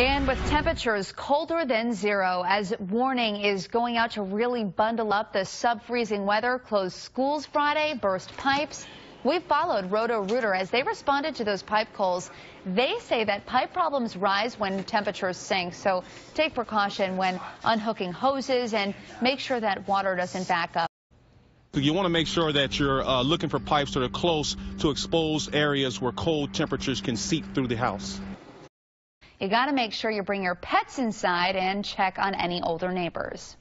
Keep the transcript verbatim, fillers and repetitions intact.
And with temperatures colder than zero, as warning is going out to really bundle up the sub-freezing weather, closed schools Friday, burst pipes. We followed Roto-Rooter as they responded to those pipe calls. They say that pipe problems rise when temperatures sink, so take precaution when unhooking hoses and make sure that water doesn't back up. You want to make sure that you're uh, looking for pipes that are close to exposed areas where cold temperatures can seep through the house. You got to make sure you bring your pets inside and check on any older neighbors.